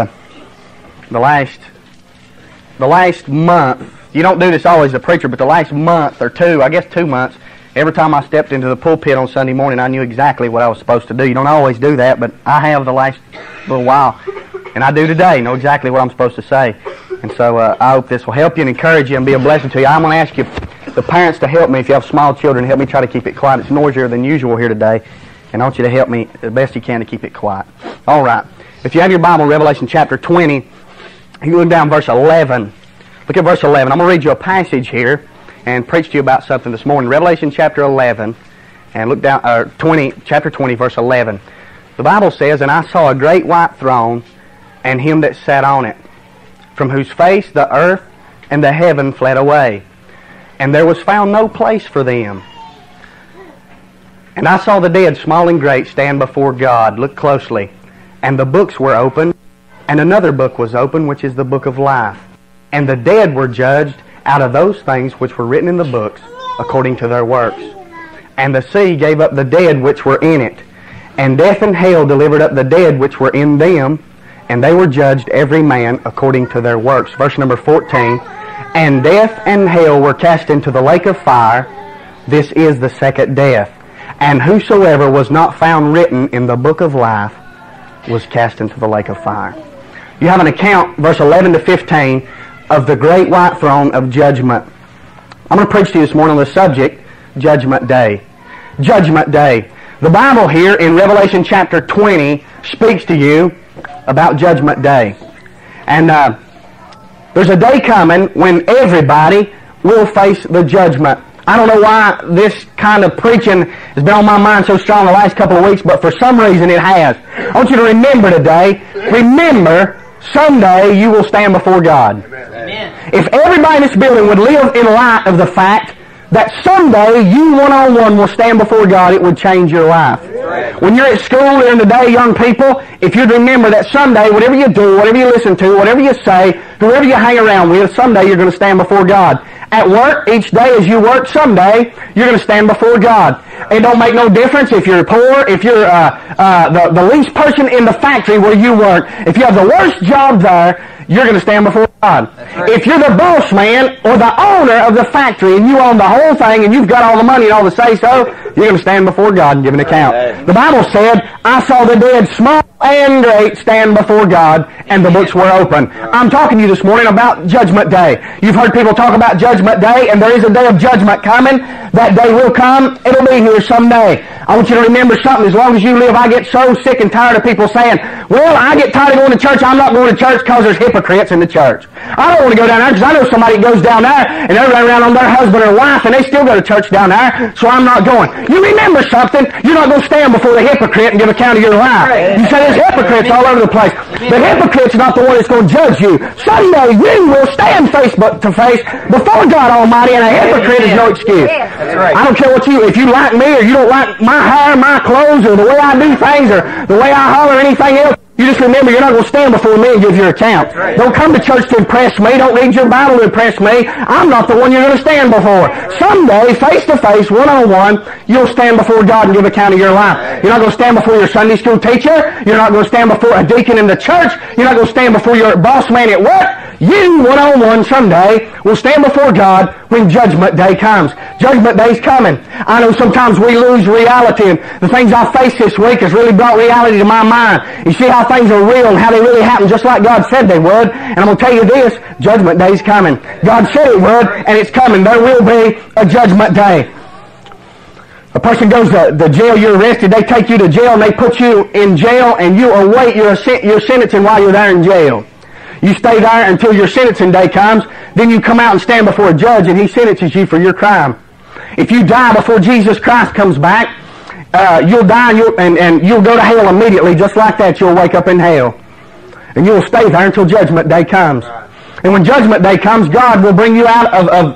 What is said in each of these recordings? the last month, you don't do this always as a preacher, but the last month or two, I guess 2 months, every time I stepped into the pulpit on Sunday morning, I knew exactly what I was supposed to do. You don't always do that, but I have the last little while. And I do today, know exactly what I'm supposed to say. And so I hope this will help you and encourage you and be a blessing to you. I'm going to ask you, the parents, to help me. If you have small children, help me try to keep it quiet. It's noisier than usual here today. And I want you to help me the best you can to keep it quiet. All right. If you have your Bible, Revelation chapter 20, you can look down verse 11. Look at verse 11. I'm going to read you a passage here and preach to you about something this morning. Revelation chapter 11, and look down, chapter 20, verse 11. The Bible says, "And I saw a great white throne, and him that sat on it, from whose face the earth and the heaven fled away, and there was found no place for them. And I saw the dead, small and great, stand before God." Look closely. "And the books were opened, and another book was opened, which is the book of life. And the dead were judged out of those things which were written in the books according to their works. And the sea gave up the dead which were in it, and death and hell delivered up the dead which were in them, and they were judged every man according to their works." Verse number 14, "And death and hell were cast into the lake of fire. This is the second death. And whosoever was not found written in the book of life was cast into the lake of fire." You have an account, verse 11 to 15, of the great white throne of judgment. I'm going to preach to you this morning on the subject, Judgment Day. Judgment Day. The Bible here in Revelation chapter 20 speaks to you about Judgment Day. And there's a day coming when everybody will face the judgment. I don't know why this kind of preaching has been on my mind so strong the last couple of weeks, but for some reason it has. I want you to remember today, remember, someday you will stand before God. Amen. If everybody in this building would live in light of the fact that someday you one-on-one will stand before God, it would change your life. Amen. When you're at school during the day, young people, if you'd remember that someday, whatever you do, whatever you listen to, whatever you say, whoever you hang around with, someday you're going to stand before God. At work, each day as you work, someday you're going to stand before God. It don't make no difference if you're poor, if you're the least person in the factory where you work. If you have the worst job there, you're going to stand before God. Right. If you're the boss man or the owner of the factory and you own the whole thing and you've got all the money and all the say-so, you're going to stand before God and give an account. Right. The Bible said, "I saw the dead, small and great, stand before God, and the books were open." I'm talking to you this morning about Judgment Day. You've heard people talk about Judgment Day, and there is a day of judgment coming. That day will come. It'll be here someday. I want you to remember something. As long as you live, I get so sick and tired of people saying, "Well, I get tired of going to church. I'm not going to church because there's hypocrites in the church. I don't want to go down there because I know somebody goes down there and they're running around on their husband or wife and they still go to church down there, so I'm not going." You remember something. You're not going to stand before the hypocrite and give account of your life. You say there's hypocrites all over the place. The hypocrite's not the one that's going to judge you. Someday you will stand face to face before God Almighty, and a hypocrite is no excuse. I don't care what you, if you like me or you don't like my hair, my clothes, or the way I do things, or the way I holler, or anything else. You just remember, you're not going to stand before me and give your account. Right. Don't come to church to impress me. Don't read your Bible to impress me. I'm not the one you're going to stand before. Someday, face-to-face, one-on-one, you'll stand before God and give account of your life. You're not going to stand before your Sunday school teacher. You're not going to stand before a deacon in the church. You're not going to stand before your boss man at work. You, one-on-one, someday, will stand before God when Judgment Day comes. Judgment Day's coming. I know sometimes we lose reality, and the things I faced this week has really brought reality to my mind. You see how things are real and how they really happen, just like God said they would. And I'm going to tell you this, Judgment Day's coming. God said it would, and it's coming. There will be a Judgment Day. A person goes to jail, you're arrested, they take you to jail, and they put you in jail, and you await your sentencing while you're there in jail. You stay there until your sentencing day comes, then you come out and stand before a judge, and he sentences you for your crime. If you die before Jesus Christ comes back, you'll die and you'll go to hell immediately. Just like that, you'll wake up in hell. And you'll stay there until Judgment Day comes. And when Judgment Day comes, God will bring you out of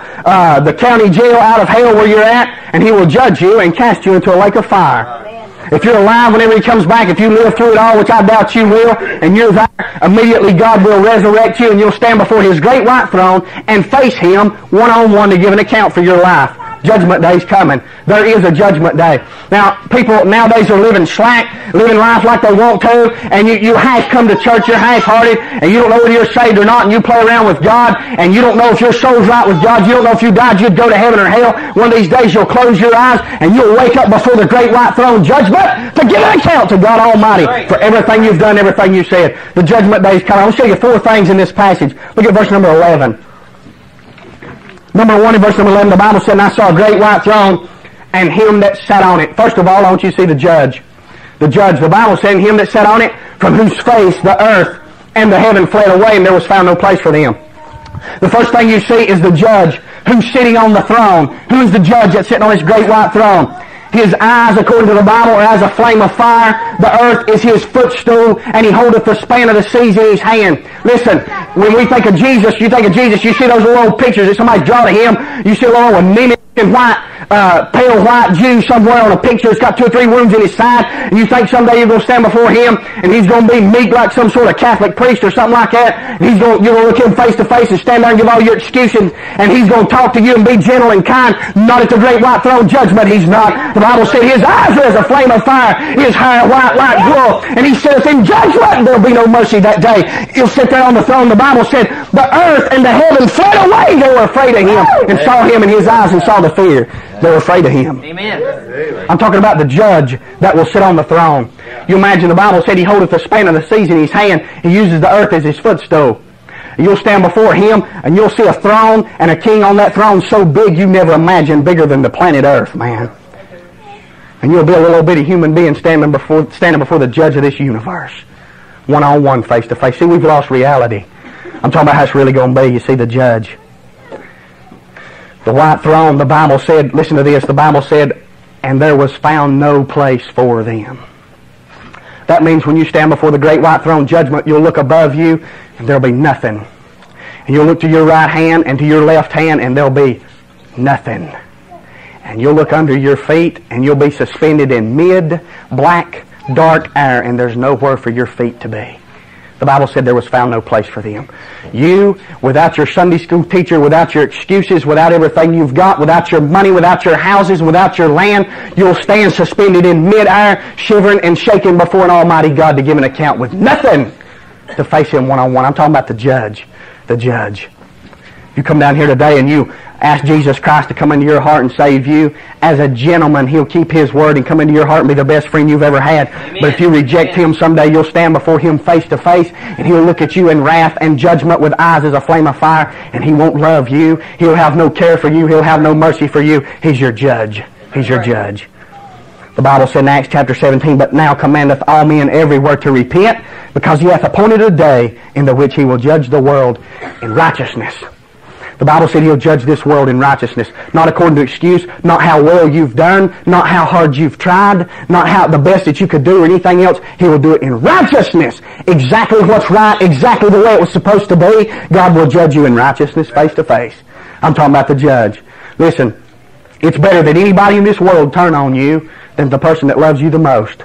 the county jail, out of hell where you're at, and He will judge you and cast you into a lake of fire. If you're alive whenever He comes back, if you live through it all, which I doubt you will, and you're there, immediately God will resurrect you and you'll stand before His great white throne and face Him one-on-one to give an account for your life. Judgment Day's coming. There is a Judgment Day. Now, people nowadays are living slack, living life like they want to, and you half come to church, you're half-hearted, and you don't know whether you're saved or not, and you play around with God, and you don't know if your soul's right with God. You don't know if you died, you'd go to heaven or hell. One of these days you'll close your eyes, and you'll wake up before the great white throne judgment to give an account to God Almighty for everything you've done, everything you said. The Judgment Day's coming. I'll show you four things in this passage. Look at verse number 11. Number 1 in verse number 11, the Bible said, "And I saw a great white throne, and him that sat on it." First of all, I want you to see the judge. The judge. The Bible said, "And him that sat on it, from whose face the earth and the heaven fled away, and there was found no place for them." The first thing you see is the judge. Who's sitting on the throne? Who's the judge that's sitting on this great white throne? His eyes, according to the Bible, are as a flame of fire. The earth is his footstool, and he holdeth the span of the seas in his hand. Listen, when we think of Jesus, you think of Jesus, you see those little pictures that somebody's drawn of him. You see a little anemic and white, pale white Jew somewhere on a picture. He's got 2 or 3 wounds in his side, and you think someday you're going to stand before him, and he's going to be meek like some sort of Catholic priest or something like that. And you're going to look him face to face and stand there and give all your excuses, and he's going to talk to you and be gentle and kind. Not at the great white throne judgment, he's not. The Bible said his eyes are as a flame of fire, his hair white like wool, and he says in judgment there'll be no mercy that day. He'll sit there on the throne. The Bible said the earth and the heaven fled away. They were afraid of him and saw him in his eyes and saw the fear. They were afraid of him. Amen. I'm talking about the judge that will sit on the throne. You imagine the Bible said he holdeth the span of the seas in his hand. He uses the earth as his footstool. You'll stand before him and you'll see a throne and a king on that throne so big you never imagined, bigger than the planet earth, man. And you'll be a little bitty human being standing before the judge of this universe. One-on-one, face-to-face. See, we've lost reality. I'm talking about how it's really going to be. You see the judge. The white throne, the Bible said, listen to this, the Bible said, and there was found no place for them. That means when you stand before the great white throne judgment, you'll look above you and there'll be nothing. And you'll look to your right hand and to your left hand and there'll be nothing. And you'll look under your feet and you'll be suspended in mid-black, dark air and there's nowhere for your feet to be. The Bible said there was found no place for them. You, without your Sunday school teacher, without your excuses, without everything you've got, without your money, without your houses, without your land, you'll stand suspended in midair, shivering and shaking before an almighty God to give an account with nothing to face Him one-on-one. I'm talking about the judge. The judge. You come down here today and you ask Jesus Christ to come into your heart and save you. As a gentleman, He'll keep His word and come into your heart and be the best friend you've ever had. Amen. But if you reject Him someday, you'll stand before Him face to face and He'll look at you in wrath and judgment with eyes as a flame of fire and He won't love you. He'll have no care for you. He'll have no mercy for you. He's your judge. He's your judge. The Bible said in Acts chapter 17, "But now commandeth all men everywhere to repent, because He hath appointed a day in the which He will judge the world in righteousness." The Bible said He'll judge this world in righteousness. Not according to excuse, not how well you've done, not how hard you've tried, not how the best that you could do or anything else. He will do it in righteousness. Exactly what's right, exactly the way it was supposed to be. God will judge you in righteousness face to face. I'm talking about the judge. Listen, it's better that anybody in this world turn on you than the person that loves you the most.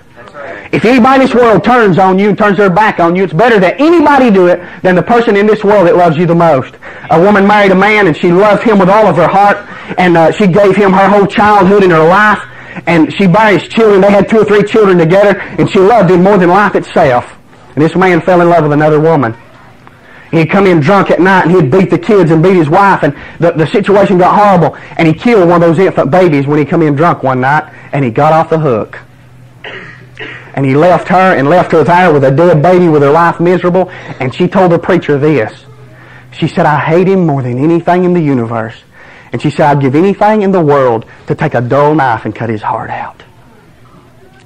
If anybody in this world turns on you and turns their back on you, it's better that anybody do it than the person in this world that loves you the most. A woman married a man and she loved him with all of her heart and she gave him her whole childhood and her life and she buried his children. They had 2 or 3 children together and she loved him more than life itself. And this man fell in love with another woman. He'd come in drunk at night and he'd beat the kids and beat his wife and the situation got horrible and he killed one of those infant babies when he come in drunk one night and he got off the hook. And he left her and left her there with a dead baby with her life miserable. And she told the preacher this. She said, "I hate him more than anything in the universe." And she said, "I'd give anything in the world to take a dull knife and cut his heart out."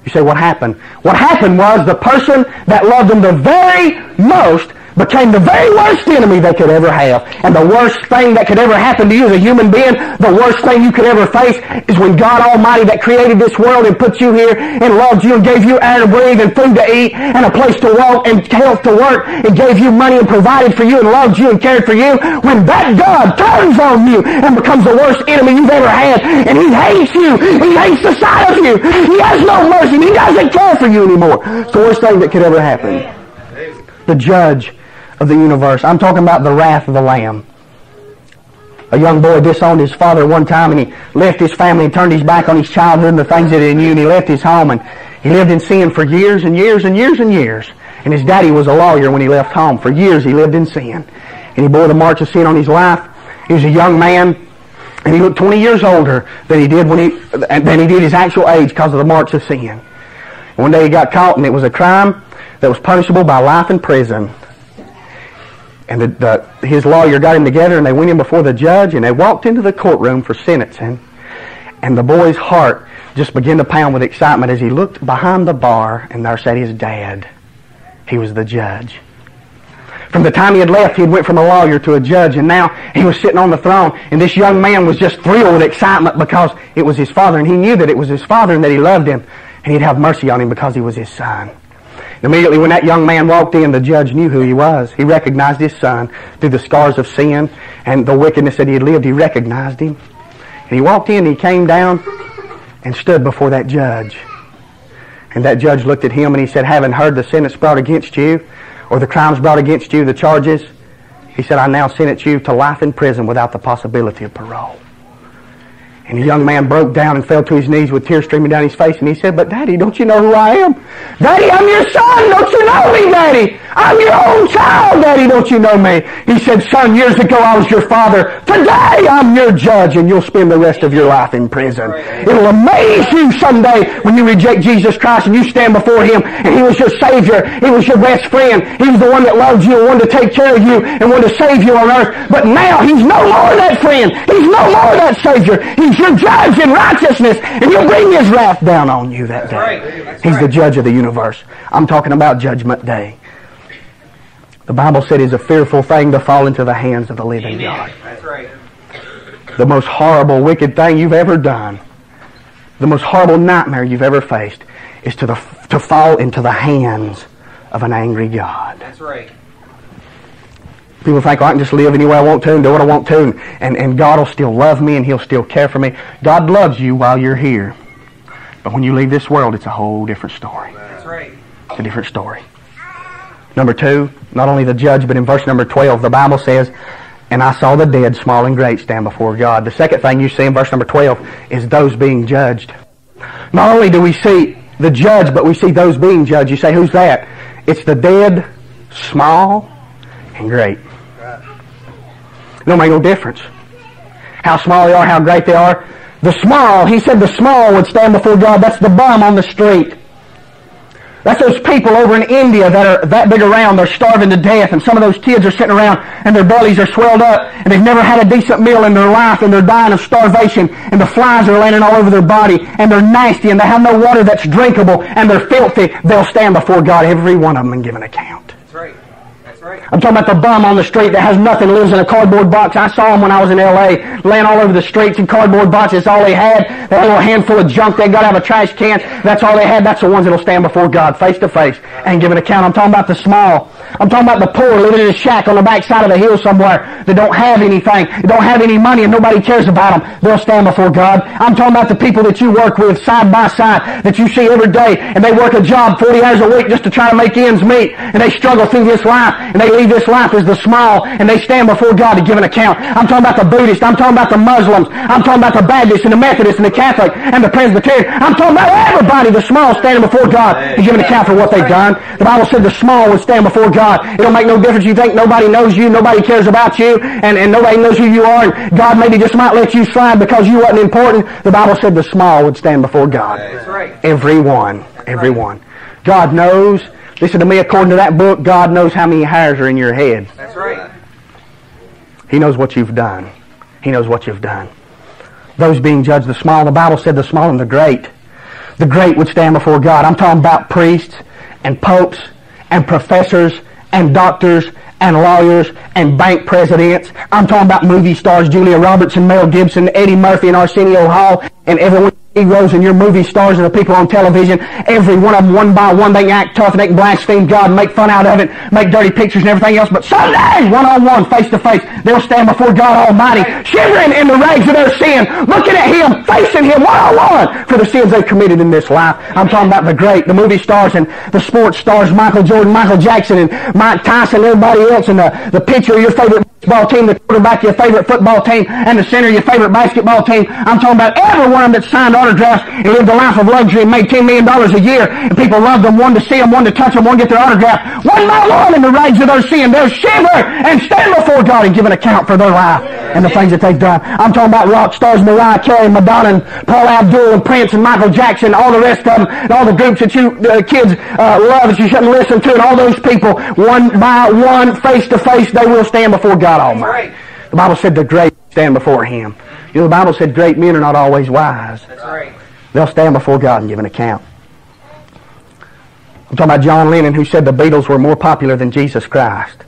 You say, what happened? What happened was the person that loved him the very most became the very worst enemy they could ever have. And the worst thing that could ever happen to you as a human being, the worst thing you could ever face is when God Almighty that created this world and put you here and loved you and gave you air to breathe and food to eat and a place to walk and health to work and gave you money and provided for you and loved you and cared for you, when that God turns on you and becomes the worst enemy you've ever had and He hates you, He hates the sight of you, He has no mercy, He doesn't care for you anymore. It's the worst thing that could ever happen. The judge of the universe. I'm talking about the wrath of the Lamb. A young boy disowned his father one time, and he left his family and turned his back on his childhood and the things that he knew, and he left his home, and he lived in sin for years and years and years and years. And his daddy was a lawyer when he left home. For years he lived in sin. And he bore the marks of sin on his life. He was a young man, and he looked 20 years older than he did his actual age because of the marks of sin. One day he got caught, and it was a crime that was punishable by life in prison. And his lawyer got him together, and they went in before the judge, and they walked into the courtroom for sentencing. And the boy's heart just began to pound with excitement as he looked behind the bar, and there sat his dad. He was the judge. From the time he had left, he had went from a lawyer to a judge, and now he was sitting on the throne, and this young man was just thrilled with excitement because it was his father, and he knew that it was his father and that he loved him, and he'd have mercy on him because he was his son. Immediately when that young man walked in, the judge knew who he was. He recognized his son through the scars of sin and the wickedness that he had lived. He recognized him. And he walked in, he came down and stood before that judge. And that judge looked at him and he said, "Having heard the sentence brought against you, or the crimes brought against you, the charges," he said, "I now sentence you to life in prison without the possibility of parole." And the young man broke down and fell to his knees with tears streaming down his face. And he said, "But Daddy, don't you know who I am? Daddy, I'm your son. Don't you know me, Daddy? I'm your own child, Daddy. Don't you know me?" He said, "Son, years ago I was your father. Today I'm your judge, and you'll spend the rest of your life in prison. It'll amaze you someday when you reject Jesus Christ and you stand before Him, and He was your Savior. He was your best friend. He was the one that loved you and wanted to take care of you and wanted to save you on earth. But now He's no more that friend. He's no more that Savior. He's your judge in righteousness, and He'll bring His wrath down on you that day." He's the judge of the universe. I'm talking about Judgment Day. The Bible said it's a fearful thing to fall into the hands of the living God. That's right. The most horrible, wicked thing you've ever done, the most horrible nightmare you've ever faced, is to fall into the hands of an angry God. That's right. People think, "Well, I can just live any way I want to and do what I want to, and God will still love me and He'll still care for me." God loves you while you're here. But when you leave this world, it's a whole different story. That's right. It's a different story. Number two, not only the judge, but in verse number 12, the Bible says, "And I saw the dead, small and great, stand before God." The second thing you see in verse number 12 is those being judged. Not only do we see the judge, but we see those being judged. You say, "Who's that?" It's the dead, small and great. Don't make no difference how small they are, how great they are. The small, he said the small would stand before God. That's the bum on the street. That's those people over in India that are that big around. They're starving to death, and some of those kids are sitting around and their bellies are swelled up and they've never had a decent meal in their life, and they're dying of starvation, and the flies are landing all over their body, and they're nasty, and they have no water that's drinkable, and they're filthy. They'll stand before God, every one of them, and give an account. That's right. I'm talking about the bum on the street that has nothing, lives in a cardboard box. I saw him when I was in L.A. laying all over the streets in cardboard boxes. That's all they had. They had a little handful of junk. They got to have a trash can. That's all they had. That's the ones that will stand before God face to face and give an account. I'm talking about the small. I'm talking about the poor living in a shack on the backside of a hill somewhere that don't have anything, don't have any money, and nobody cares about them. They'll stand before God. I'm talking about the people that you work with side by side, that you see every day, and they work a job 40 hours a week just to try to make ends meet, and they struggle through this life, and they leave this life as the small, and they stand before God to give an account. I'm talking about the Buddhist. I'm talking about the Muslims. I'm talking about the Baptist and the Methodist and the Catholic and the Presbyterian. I'm talking about everybody, the small, standing before God to give an account for what they've done. The Bible said the small would stand before God. It don't make no difference. You think nobody knows you, nobody cares about you, and nobody knows who you are, and God maybe just might let you slide because you wasn't important. The Bible said the small would stand before God. That's right. Everyone. Everyone. God knows. Listen to me, according to that book, God knows how many hairs are in your head. That's right. He knows what you've done. He knows what you've done. Those being judged, the small, the Bible said the small and the great. The great would stand before God. I'm talking about priests and popes and professors and doctors and lawyers and bank presidents. I'm talking about movie stars, Julia Roberts and Mel Gibson, Eddie Murphy and Arsenio Hall, and everyone. Heroes and your movie stars and the people on television, every one of them, one by one, they can act tough and they can blaspheme God and make fun out of it, make dirty pictures and everything else, but someday, one-on-one, face-to-face, they'll stand before God Almighty, shivering in the rags of their sin, looking at Him, facing Him one-on-one for the sins they've committed in this life. I'm talking about the great, the movie stars and the sports stars, Michael Jordan, Michael Jackson, and Mike Tyson, and everybody else, and the pitcher, your favorite baseball team, the quarterback of your favorite football team, and the center of your favorite basketball team. I'm talking about every one of them that signed autographs and lived a life of luxury and made $10 million a year. And people loved them, wanted to see them, wanted to touch them, wanted to get their autograph. One by one in the rags of their sin, they'll shiver and stand before God and give an account for their life and the things that they've done. I'm talking about rock stars, Mariah Carey, Madonna, and Paula Abdul, and Prince, and Michael Jackson, all the rest of them, and all the groups that you kids love that you shouldn't listen to, and all those people, one by one, face to face, they will stand before God Almighty. The Bible said the great stand before Him. You know, the Bible said great men are not always wise. That's right. They'll stand before God and give an account. I'm talking about John Lennon, who said the Beatles were more popular than Jesus Christ.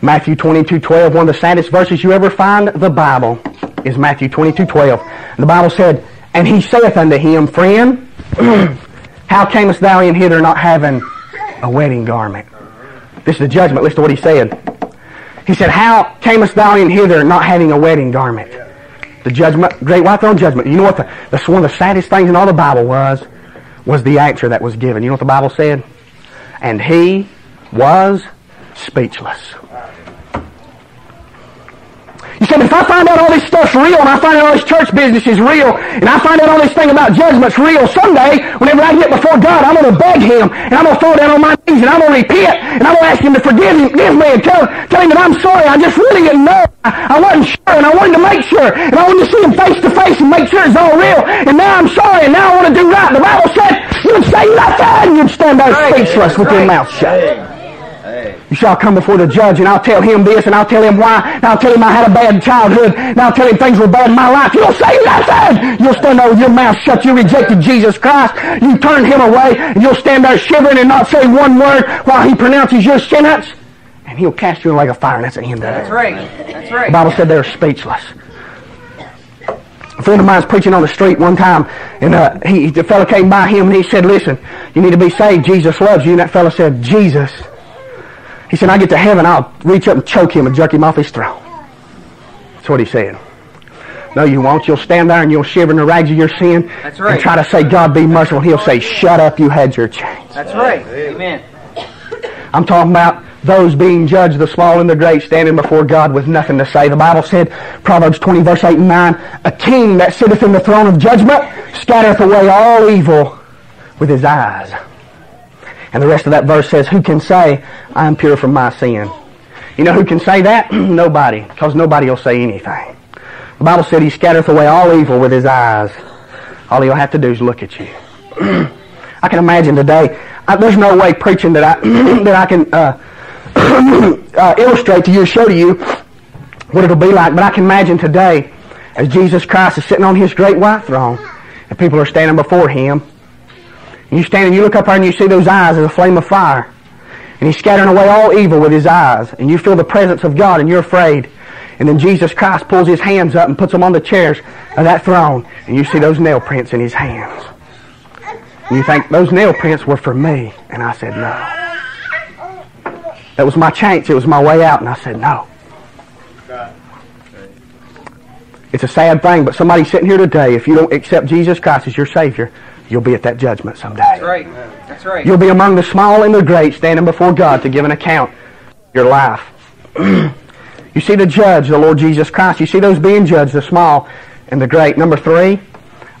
Matthew 22:12, one of the saddest verses you ever find in the Bible is Matthew 22:12. The Bible said, "And he saith unto him, Friend, how camest thou in hither not having a wedding garment?" This is the judgment. Listen to what he said. He said, "How camest thou in hither not having a wedding garment?" The judgment, great white throne judgment. You know what? That's one of the saddest things in all the Bible was the answer that was given. You know what the Bible said? And he was speechless. You said, if I find out all this stuff's real, and I find out all this church business is real, and I find out all this thing about judgment's real, someday, whenever I get before God, I'm going to beg Him, and I'm going to fall down on my knees, and I'm going to repent, and I'm going to ask Him to forgive me, and tell Him that I'm sorry, I just really didn't know. I wasn't sure, and I wanted to make sure, and I wanted to see Him face to face and make sure it's all real, and now I'm sorry, and now I want to do right. The Bible said, you would say nothing, you'd stand there speechless with your mouth shut. You shall come before the judge, and I'll tell him this, and I'll tell him why, and I'll tell him I had a bad childhood, and I'll tell him things were bad in my life. You'll say nothing. You'll stand there with your mouth shut. You rejected Jesus Christ. You turned Him away, and you'll stand there shivering and not say one word while He pronounces your sentence, and He'll cast you in like a fire, and that's the end of it. That's right. That's right. The Bible said they're speechless. A friend of mine was preaching on the street one time, and the fellow came by him, and he said, "Listen, you need to be saved. Jesus loves you." And that fellow said, "Jesus." He said, "I get to heaven, I'll reach up and choke Him and jerk Him off His throne." That's what he said. No, you won't. You'll stand there and you'll shiver in the rags of your sin. That's right. And try to say, "God, be merciful." He'll say, "Shut up, you had your chance." That's right. Amen. I'm talking about those being judged, the small and the great, standing before God with nothing to say. The Bible said, Proverbs 20, verse 8 and 9, "A king that sitteth in the throne of judgment scattereth away all evil with his eyes." And the rest of that verse says, "Who can say, I am pure from my sin?" You know who can say that? Nobody, because nobody will say anything. The Bible said He scattereth away all evil with His eyes. All He'll have to do is look at you. I can imagine today, there's no way preaching that I can illustrate to you, show to you what it'll be like. But I can imagine today, as Jesus Christ is sitting on His great white throne, and people are standing before Him, you stand and you look up there and you see those eyes as a flame of fire. And He's scattering away all evil with His eyes. And you feel the presence of God and you're afraid. And then Jesus Christ pulls His hands up and puts them on the chairs of that throne. And you see those nail prints in His hands. And you think, those nail prints were for me. And I said, no. That was my chance. It was my way out. And I said, no. It's a sad thing, but somebody sitting here today, if you don't accept Jesus Christ as your Savior, you'll be at that judgment someday. That's right. That's right. You'll be among the small and the great, standing before God to give an account of your life. You see the judge, the Lord Jesus Christ. You see those being judged, the small and the great. Number three,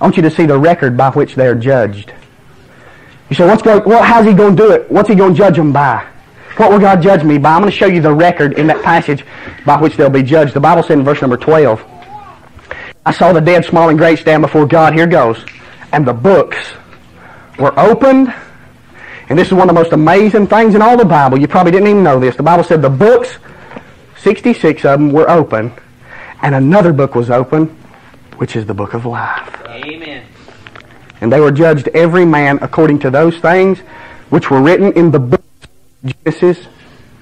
I want you to see the record by which they are judged. You say, how's He going to do it? What's He going to judge them by? What will God judge me by? I'm going to show you the record in that passage by which they'll be judged. The Bible said in verse number 12, "I saw the dead, small and great, stand before God." Here goes. "And the books were opened." And this is one of the most amazing things in all the Bible. You probably didn't even know this. The Bible said the books, 66 of them, were open. And another book was open, which is the book of life. Amen. "And they were judged every man according to those things which were written in the books, Genesis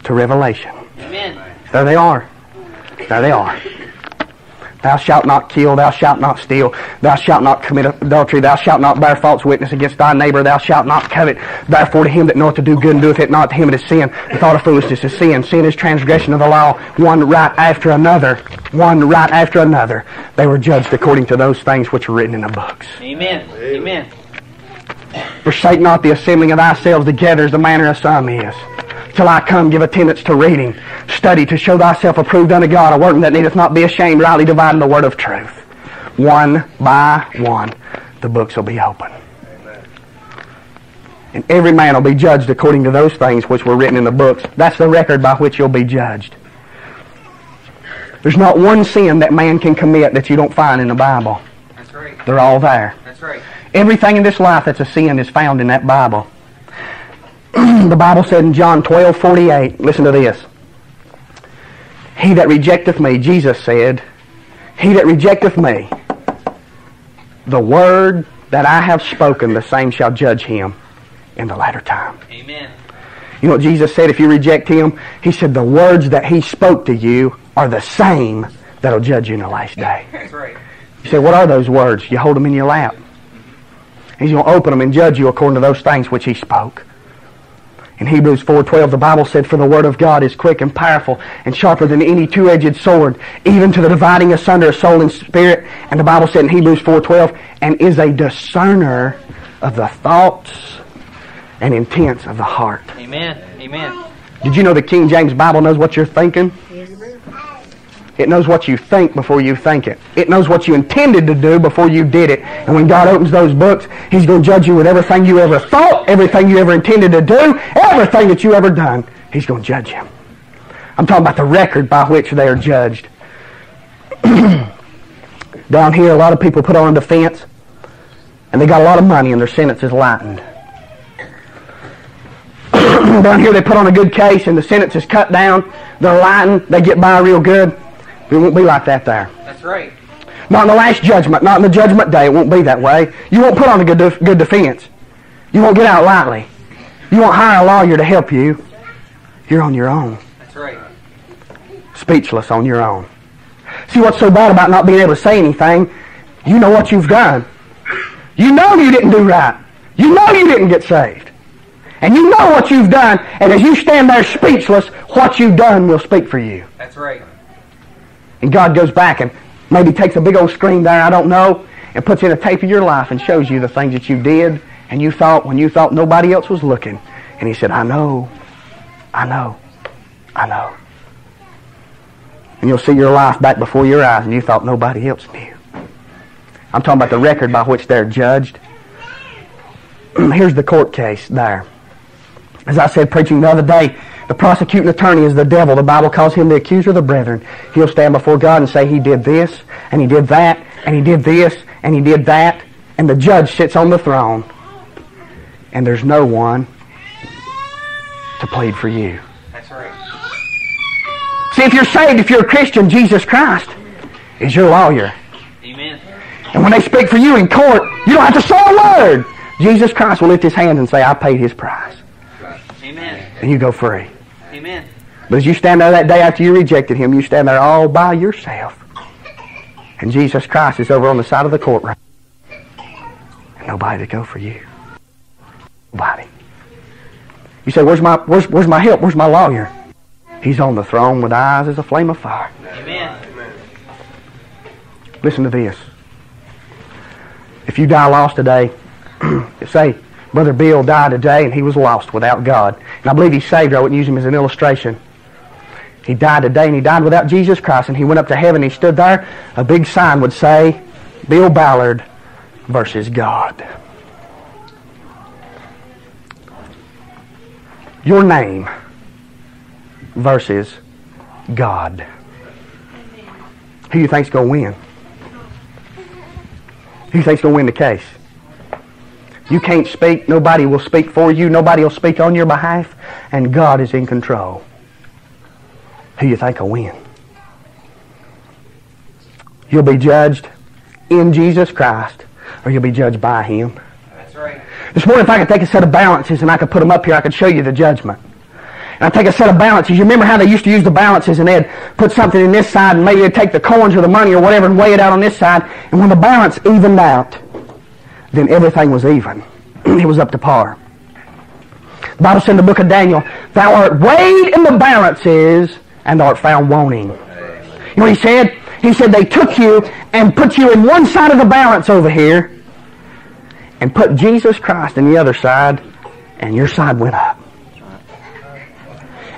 to Revelation." Amen. There they are. There they are. "Thou shalt not kill, thou shalt not steal, thou shalt not commit adultery, thou shalt not bear false witness against thy neighbor, thou shalt not covet. Therefore to him that knoweth to do good and doeth it not, to him it is sin. The thought of foolishness is sin. Sin is transgression of the law, one right after another." One right after another. They were judged according to those things which are written in the books. Amen. Amen. "Forsake not the assembling of thyselves together as the manner of some is." till I come, give attendance to reading, study to show thyself approved unto God, a workman that needeth not be ashamed, rightly dividing the word of truth. One by one, the books will be opened. And every man will be judged according to those things which were written in the books. That's the record by which you'll be judged. There's not one sin that man can commit that you don't find in the Bible. That's right. They're all there. That's right. Everything in this life that's a sin is found in that Bible. The Bible said in John 12:48, listen to this. He that rejecteth me, Jesus said, he that rejecteth me, the word that I have spoken, the same shall judge him in the latter time. Amen. You know what Jesus said if you reject him? He said the words that he spoke to you are the same that'll judge you in the last day. That's right. You say, what are those words? You hold them in your lap. He's going to open them and judge you according to those things which he spoke. In Hebrews 4:12, the Bible said, for the word of God is quick and powerful and sharper than any two-edged sword, even to the dividing asunder of soul and spirit. And the Bible said in Hebrews 4:12, and is a discerner of the thoughts and intents of the heart. Amen. Amen. Did you know the King James Bible knows what you're thinking? Yes. It knows what you think before you think it. It knows what you intended to do before you did it. And when God opens those books, He's going to judge you with everything you ever thought, everything you ever intended to do, everything that you ever done. He's going to judge you. I'm talking about the record by which they are judged. Down here, a lot of people put on a defense, and they got a lot of money, and their sentence is lightened. Down here, they put on a good case, and the sentence is cut down. They're lightened. They get by real good. It won't be like that there. That's right. Not in the last judgment. Not in the judgment day. It won't be that way. You won't put on a good defense. You won't get out lightly. You won't hire a lawyer to help you. You're on your own. That's right. Speechless on your own. See what's so bad about not being able to say anything? You know what you've done. You know you didn't do right. You know you didn't get saved. And you know what you've done. And as you stand there speechless, what you've done will speak for you. That's right. And God goes back and maybe takes a big old screen there, I don't know, and puts in a tape of your life and shows you the things that you did and you thought when you thought nobody else was looking. And He said, I know, I know, I know. And you'll see your life back before your eyes and you thought nobody else knew. I'm talking about the record by which they're judged. Here's the court case there. As I said preaching the other day, the prosecuting attorney is the devil. The Bible calls him the accuser of the brethren. He'll stand before God and say, he did this, and he did that, and he did this, and he did that. And the judge sits on the throne, and there's no one to plead for you. That's right. See, if you're saved, if you're a Christian, Jesus Christ is your lawyer. Amen. And when they speak for you in court, you don't have to say a word. Jesus Christ will lift His hands and say, I paid His price. Amen. And you go free. Amen. But as you stand there that day after you rejected Him, you stand there all by yourself. And Jesus Christ is over on the side of the courtroom. And nobody to go for you. Nobody. You say, where's my help? Where's my lawyer? He's on the throne with eyes as a flame of fire. Amen. Listen to this. If you die lost today, say, Brother Bill died today and he was lost without God. And I believe he's saved. I wouldn't use him as an illustration. He died today and he died without Jesus Christ. And he went up to heaven and he stood there. A big sign would say, Bill Ballard versus God. Your name versus God. Who do you think's going to win? Who do you think's going to win the case? You can't speak. Nobody will speak for you. Nobody will speak on your behalf. And God is in control. Who you think will win? You'll be judged in Jesus Christ or you'll be judged by Him. That's right. This morning if I could take a set of balances and I could put them up here, I could show you the judgment. And I take a set of balances. You remember how they used to use the balances and they'd put something in this side and maybe they'd take the coins or the money or whatever and weigh it out on this side. And when the balance evened out, then everything was even. It was up to par. The Bible said in the book of Daniel, thou art weighed in the balances and art found wanting. Amen. You know what He said? He said they took you and put you in one side of the balance over here and put Jesus Christ in the other side and your side went up.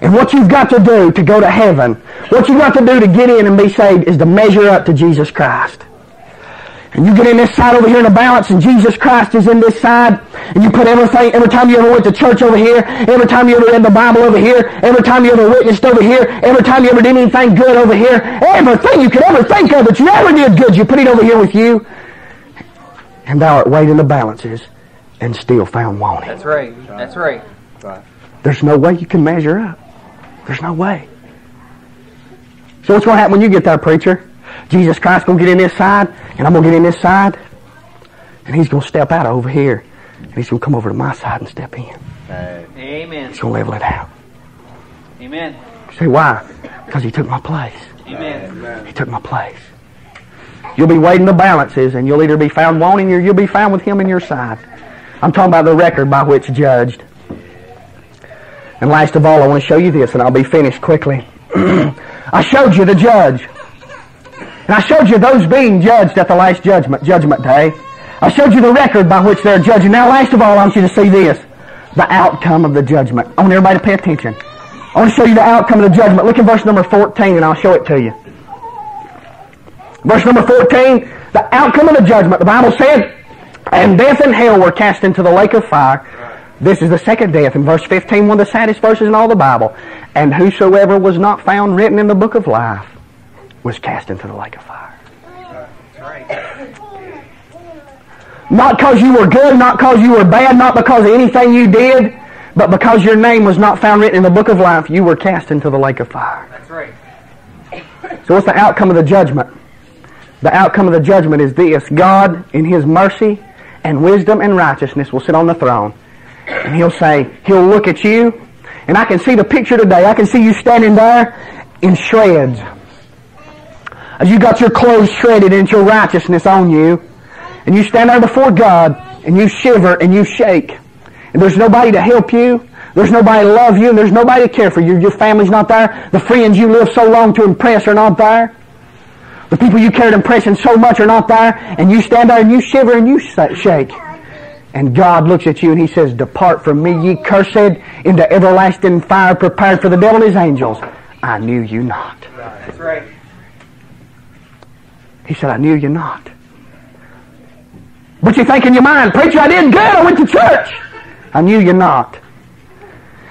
And what you've got to do to go to heaven, what you've got to do to get in and be saved is to measure up to Jesus Christ. And you get in this side over here in a balance, and Jesus Christ is in this side, and you put everything, every time you ever went to church over here, every time you ever read the Bible over here, every time you ever witnessed over here, every time you ever did anything good over here, everything you could ever think of that you ever did good, you put it over here with you, and thou art weighed in the balances and still found wanting. That's right. That's right. There's no way you can measure up. There's no way. So what's going to happen when you get there, preacher? Jesus Christ's going to get in this side, and I'm going to get in this side, and He's going to step out over here, and He's going to come over to my side and step in. Amen. He's going to level it out. Amen. You say, why? Because He took my place. Amen. He took my place. You'll be weighing the balances, and you'll either be found wanting or you'll be found with Him in your side. I'm talking about the record by which judged. And last of all, I want to show you this, and I'll be finished quickly. I showed you the judge. And I showed you those being judged at the last judgment day. I showed you the record by which they're judging. Now, last of all, I want you to see this, the outcome of the judgment. I want everybody to pay attention. I want to show you the outcome of the judgment. Look at verse number 14, and I'll show it to you. Verse number 14, the outcome of the judgment. The Bible said, and death and hell were cast into the lake of fire. This is the second death. In verse 15, one of the saddest verses in all the Bible. And whosoever was not found written in the book of life was cast into the lake of fire. That's right. Not because you were good, not because you were bad, not because of anything you did, but because your name was not found written in the book of life, you were cast into the lake of fire. That's right. So what's the outcome of the judgment? The outcome of the judgment is this. God, in His mercy and wisdom and righteousness, will sit on the throne. And He'll say, He'll look at you. And I can see the picture today. I can see you standing there in shreds. As you got your clothes shredded and your righteousness on you. And you stand there before God and you shiver and you shake. And there's nobody to help you. There's nobody to love you. And there's nobody to care for you. Your family's not there. The friends you lived so long to impress are not there. The people you cared impressing so much are not there. And you stand there and you shiver and you shake. And God looks at you and He says, depart from me, ye cursed, into everlasting fire prepared for the devil and his angels. I knew you not. That's right. He said, I knew you not. But you think in your mind, preacher, I did good. I went to church. I knew you not.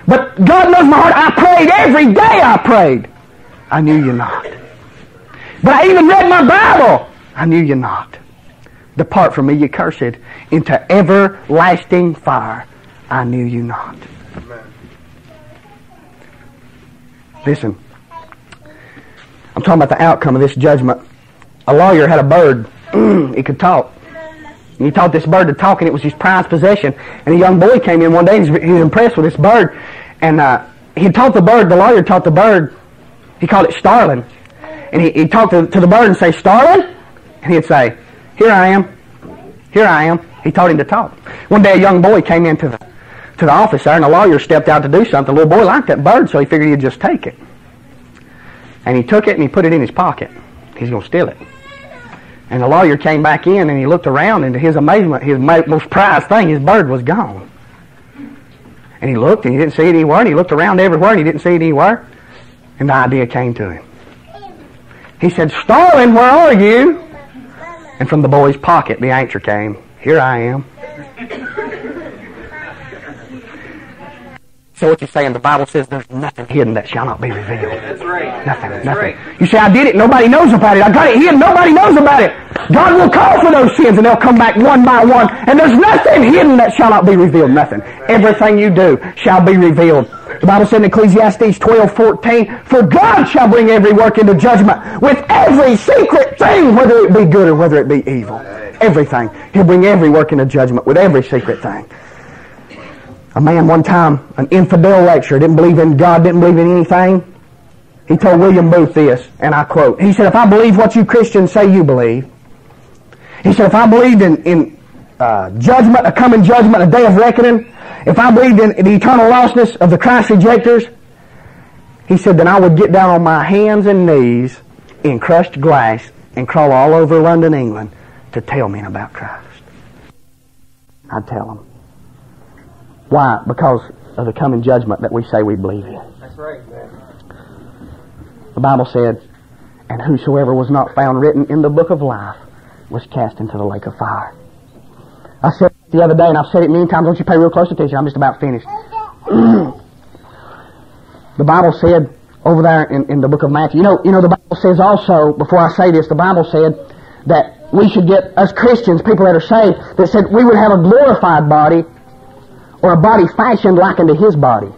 But God knows my heart. I prayed every day. I prayed. I knew you not. But I even read my Bible. I knew you not. Depart from me, you cursed, into everlasting fire. I knew you not. Amen. Listen, I'm talking about the outcome of this judgment. A lawyer had a bird. He could talk. And he taught this bird to talk, and it was his prized possession. And a young boy came in one day, and he was impressed with this bird. And he taught the bird, the lawyer taught the bird, he called it starling. And he talked to the bird and say, starling? And he'd say, here I am. Here I am. He taught him to talk. One day a young boy came into the office there, and a lawyer stepped out to do something. The little boy liked that bird, so he figured he'd just take it. And he took it and he put it in his pocket. He's going to steal it. And the lawyer came back in and he looked around, and to his amazement, his most prized thing, his bird, was gone. And he looked and he didn't see it anywhere, and he looked around everywhere and he didn't see it anywhere. And the idea came to him. He said, starling, where are you? And from the boy's pocket, the answer came, here I am. So what you're saying, the Bible says there's nothing hidden that shall not be revealed. That's right. Nothing, that's nothing. Right. You say, I did it, nobody knows about it. I got it hidden, nobody knows about it. God will call for those sins, and they'll come back one by one. And there's nothing hidden that shall not be revealed, nothing. Everything you do shall be revealed. The Bible said in Ecclesiastes 12:14, for God shall bring every work into judgment with every secret thing, whether it be good or whether it be evil. Everything. He'll bring every work into judgment with every secret thing. A man one time, an infidel lecturer, didn't believe in God, didn't believe in anything. He told William Booth this, and I quote. He said, if I believe what you Christians say you believe, he said, if I believed in judgment, a coming judgment, a day of reckoning, if I believed in the eternal lostness of the Christ rejectors, he said, then I would get down on my hands and knees in crushed glass and crawl all over London, England to tell men about Christ. I'd tell them. Why? Because of the coming judgment that we say we believe in. That's right, man. The Bible said, and whosoever was not found written in the book of life was cast into the lake of fire. I said it the other day, and I've said it many times. Don't you pay real close attention. I'm just about finished. The Bible said over there in the book of Matthew, you know, the Bible says also, before I say this, the Bible said that we should get, as Christians, people that are saved, that said we would have a glorified body, or a body fashioned like unto His body.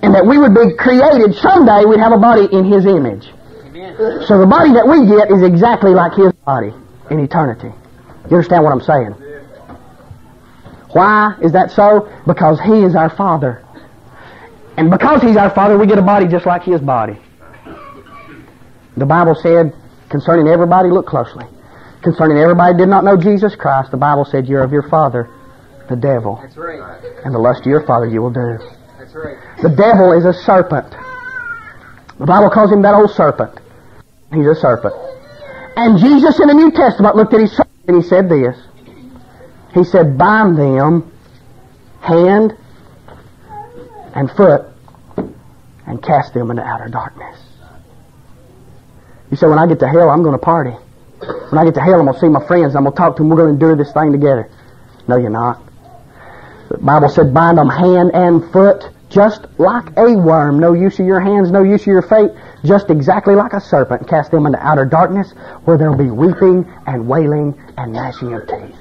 And that we would be created, someday we'd have a body in His image. Amen. So the body that we get is exactly like His body in eternity. You understand what I'm saying? Why is that so? Because He is our Father. And because He's our Father, we get a body just like His body. The Bible said, concerning everybody, look closely, concerning everybody that did not know Jesus Christ, the Bible said, you're of your father, the devil. That's right. And the lust of your father you will do. That's right. The devil is a serpent. The Bible calls him that old serpent. He's a serpent. And Jesus in the New Testament looked at his serpent and He said this. He said, bind them hand and foot and cast them into outer darkness. You say, when I get to hell, I'm going to party. When I get to hell, I'm going to see my friends. I'm going to talk to them. We're going to endure this thing together. No, you're not. The Bible said, bind them hand and foot, just like a worm. No use of your hands, no use of your feet. Just exactly like a serpent. Cast them into outer darkness, where there will be weeping and wailing and gnashing of teeth.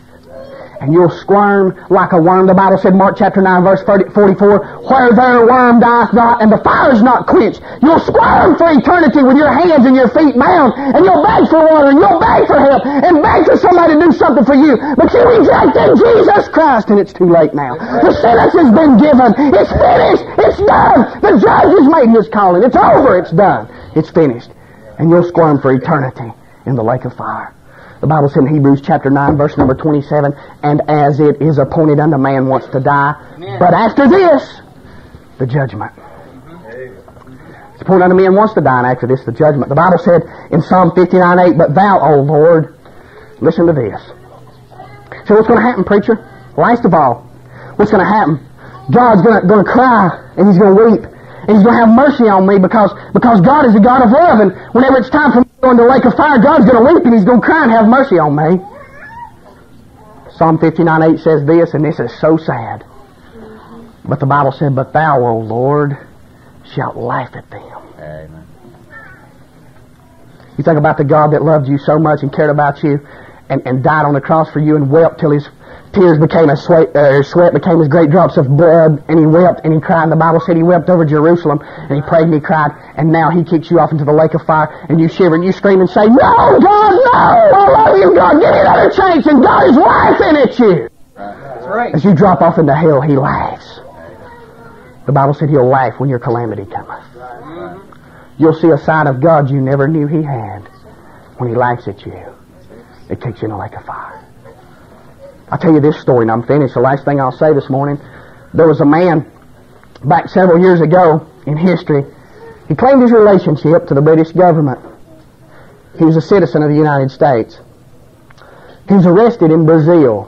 And you'll squirm like a worm. The Bible said, Mark chapter 9, verse 44, where their worm dieth not, and the fire is not quenched. You'll squirm for eternity with your hands and your feet bound, and you'll beg for water, and you'll beg for help, and beg for somebody to do something for you. But you rejected Jesus Christ, and it's too late now. The sentence has been given. It's finished. It's done. The judge has made his calling. It's over. It's done. It's finished. And you'll squirm for eternity in the lake of fire. The Bible said in Hebrews chapter 9, verse number 27, and as it is appointed unto man once to die, amen, but after this, the judgment. Mm-hmm. It's appointed unto man once to die, and after this, the judgment. The Bible said in Psalm 59:8, but thou, O Lord, listen to this. So what's going to happen, preacher? Last of all, what's going to happen? God's going to cry, and He's going to weep, and He's going to have mercy on me, because God is a God of love, and whenever it's time for me to go into the lake of fire, God's going to weep and He's going to cry and have mercy on me. Psalm 59:8 says this, and this is so sad. But the Bible said, but thou, O Lord, shalt laugh at them. Amen. You think about the God that loved you so much and cared about you and died on the cross for you and wept till His tears became as sweat became as great drops of blood, and He wept and He cried. And the Bible said He wept over Jerusalem, and He prayed and He cried, and now He kicks you off into the lake of fire, and you shiver and you scream and say, no, God, no! I love you, God. Give me another chance. And God is laughing at you. That's right. As you drop off into hell, He laughs. The Bible said He'll laugh when your calamity cometh. You'll see a side of God you never knew He had when He laughs at you. It kicks you in the lake of fire. I'll tell you this story and I'm finished. The last thing I'll say this morning. There was a man back several years ago in history. He claimed his relationship to the British government. He was a citizen of the United States. He was arrested in Brazil.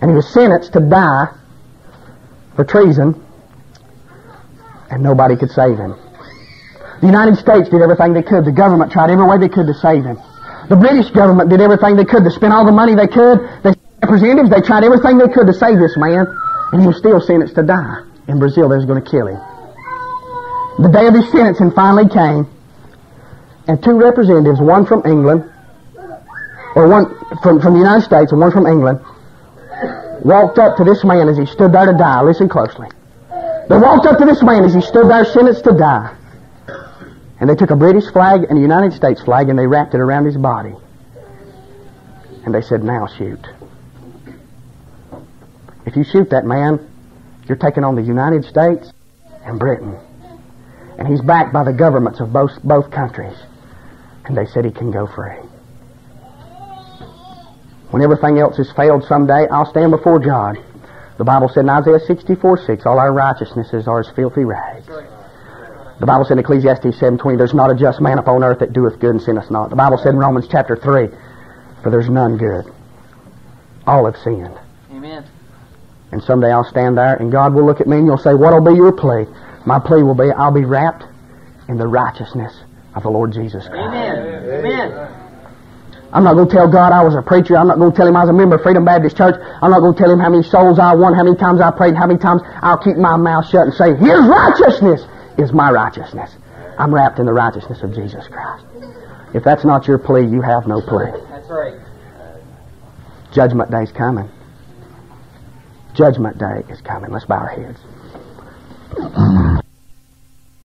And he was sentenced to die for treason. And nobody could save him. The United States did everything they could. The government tried every way they could to save him. The British government did everything they could. They spent all the money they could. They representatives, they tried everything they could to save this man, and he was still sentenced to die. In Brazil, they was going to kill him. The day of his sentencing finally came, and two representatives, one from England, or one from the United States and one from England, walked up to this man as he stood there to die. Listen closely. They walked up to this man as he stood there sentenced to die, and they took a British flag and a United States flag, and they wrapped it around his body. And they said, now shoot. If you shoot that man, you're taking on the United States and Britain. And he's backed by the governments of both countries. And they said he can go free. When everything else has failed someday, I'll stand before God. The Bible said in Isaiah 64:6, all our righteousnesses are as filthy rags. The Bible said in Ecclesiastes 7:20, there's not a just man upon earth that doeth good and sinneth not. The Bible said in Romans chapter 3, for there's none good. All have sinned. Amen. And someday I'll stand there and God will look at me and you'll say, what'll be your plea? My plea will be, I'll be wrapped in the righteousness of the Lord Jesus Christ. Amen. Amen. I'm not going to tell God I was a preacher. I'm not going to tell Him I was a member of Freedom Baptist Church. I'm not going to tell Him how many souls I won, how many times I prayed, and how many times I'll keep my mouth shut and say, His righteousness is my righteousness. I'm wrapped in the righteousness of Jesus Christ. If that's not your plea, you have no plea. That's right. Judgment Day's coming. Judgment Day is coming. Let's bow our heads.